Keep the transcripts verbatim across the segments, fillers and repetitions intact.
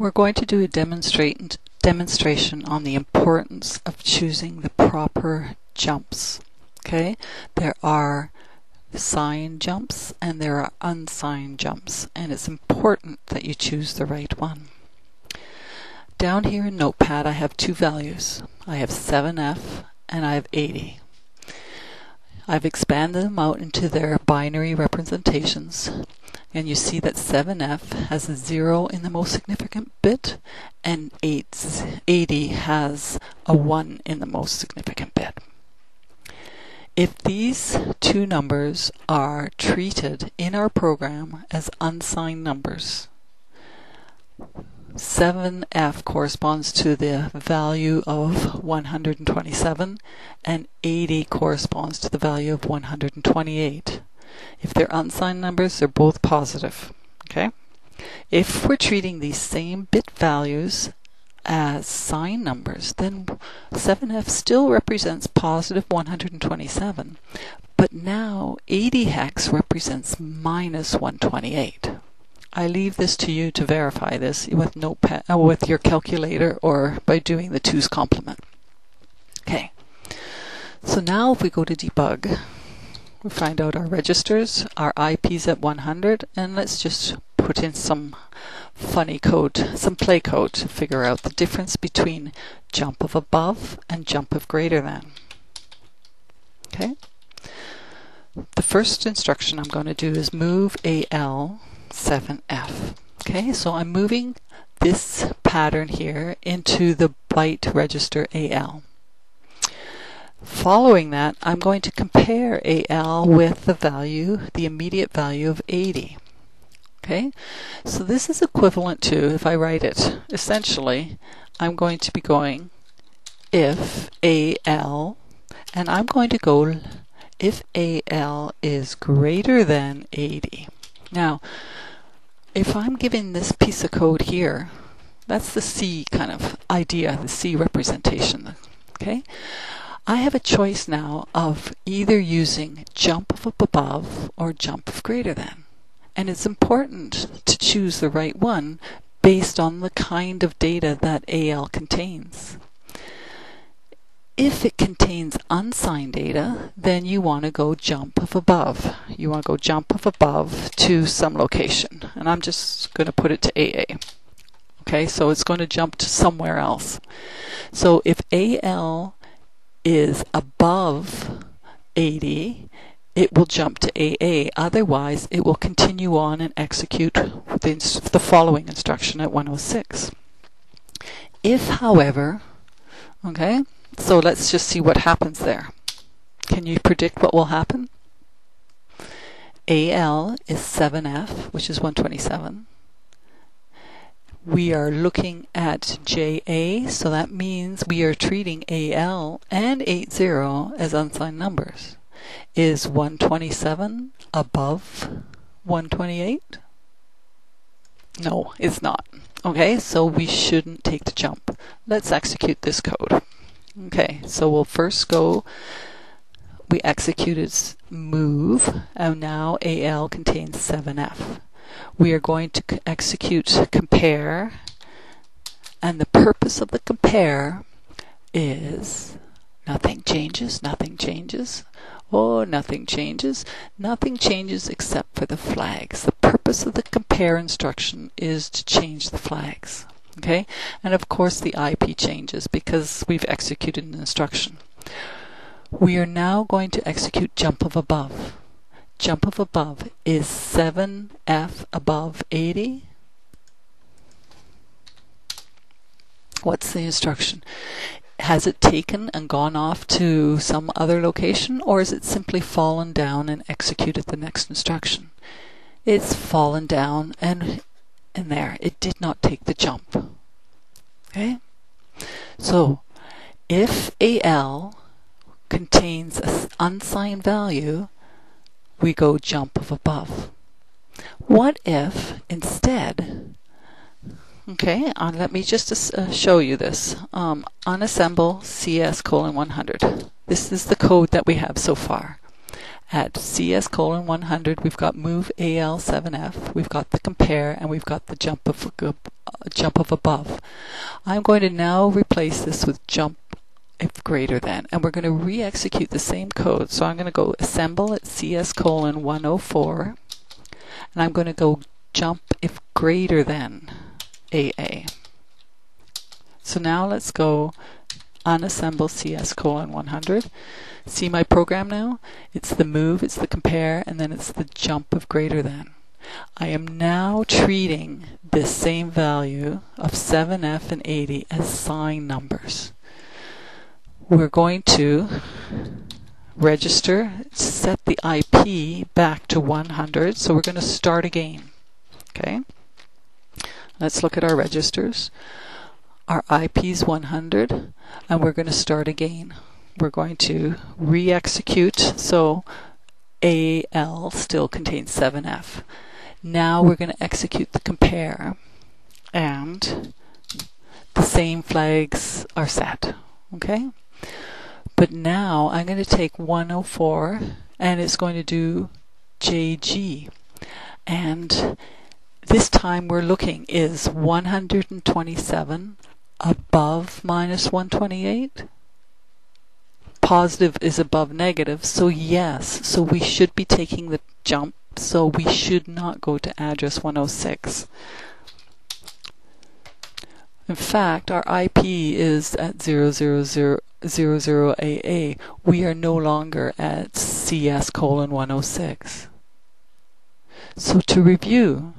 We're going to do a demonstrate, demonstration on the importance of choosing the proper jumps. Okay, there are signed jumps and there are unsigned jumps, and it's important that you choose the right one. Down here in Notepad I have two values. I have seven F and I have eighty. I've expanded them out into their binary representations, and you see that seven F has a zero in the most significant bit and eighty has a one in the most significant bit. If these two numbers are treated in our program as unsigned numbers, seven F corresponds to the value of one hundred twenty-seven and eighty corresponds to the value of one hundred twenty-eight. If they're unsigned numbers, they're both positive. Okay? If we're treating these same bit values as signed numbers, then seven F still represents positive one hundred twenty-seven, but now eighty hex represents minus one hundred twenty-eight. I leave this to you to verify this with notepad, uh, with your calculator, or by doing the two's complement. Okay, so now if we go to debug, we find out our registers, our I P's at one hundred, and let's just put in some funny code, some play code, to figure out the difference between jump of above and jump of greater than. Okay, the first instruction I'm going to do is move A L seven F. Okay, so I'm moving this pattern here into the byte register A L. Following that, I'm going to compare A L with the value, the immediate value of eighty. Okay, so this is equivalent to, if I write it, essentially, I'm going to be going if A L, and I'm going to go if A L is greater than eighty. Now, if I'm given this piece of code here, that's the C kind of idea, the C representation. Okay, I have a choice now of either using jump of above or jump of greater than, and it's important to choose the right one based on the kind of data that A L contains. If it contains unsigned data, then you want to go jump of above. You want to go jump of above to some location. And I'm just going to put it to A A. Okay, so it's going to jump to somewhere else. So if A L is above eighty, it will jump to A A. Otherwise, it will continue on and execute the, the following instruction at one oh six. If, however, okay, so let's just see what happens there. Can you predict what will happen? A L is seven F, which is one hundred twenty-seven. We are looking at J A, so that means we are treating A L and eighty as unsigned numbers. Is one hundred twenty-seven above one hundred twenty-eight? No, it's not. Okay, so we shouldn't take the jump. Let's execute this code. Okay, so we'll first go, we executed move, and now A L contains seven F. We are going to execute compare, and the purpose of the compare is nothing changes, nothing changes, oh, nothing changes, nothing changes except for the flags. The purpose of the compare instruction is to change the flags. Okay, and of course the I P changes because we've executed an instruction. We are now going to execute jump of above. Jump of above is seven F above eighty. What's the instruction? Has it taken and gone off to some other location, or is it simply fallen down and executed the next instruction? It's fallen down and in there. It did not take the jump. Okay? So, if A L contains an unsigned value, we go jump of above. What if instead, okay, uh, let me just uh, show you this. Um, unassemble C S colon one hundred. This is the code that we have so far. at C S colon one hundred, we've got move A L seven F, we've got the compare, and we've got the jump of, uh, jump of above. I'm going to now replace this with jump if greater than, and we're going to re-execute the same code. So I'm going to go assemble at C S colon one oh four, and I'm going to go jump if greater than A A. So now let's go unassemble C S colon one hundred. See my program now? It's the move, it's the compare, and then it's the jump of greater than. I am now treating this same value of seven F and eighty as sign numbers. We're going to register, set the I P back to one hundred, so we're going to start again. Okay? Let's look at our registers. Our I P is one hundred, and we're going to start again. We're going to re-execute, so A L still contains seven F. Now we're going to execute the compare, and the same flags are set. Okay? But now I'm going to take one oh four, and it's going to do J G. And this time we're looking, is one hundred twenty-seven above minus one twenty-eight? Positive is above negative, so yes, so we should be taking the jump, so we should not go to address one oh six. In fact, our I P is at zero zero zero zero zero A A. We are no longer at C S colon one oh six. So to review,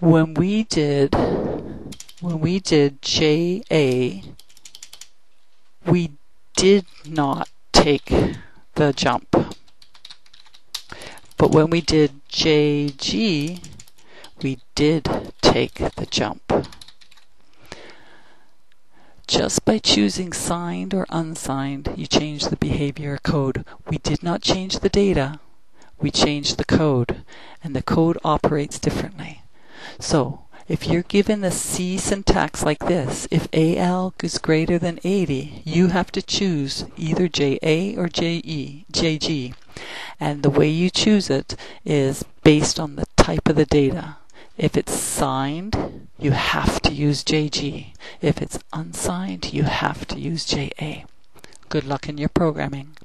when we did when we did J A, we did not take the jump. But when we did J G, we did take the jump. Just by choosing signed or unsigned, you change the behavior code. We did not change the data, we changed the code, and the code operates differently. So, if you're given the C syntax like this, if A L is greater than eighty, you have to choose either J A or J E, J G. And the way you choose it is based on the type of the data. If it's signed, you have to use J G. If it's unsigned, you have to use J A. Good luck in your programming.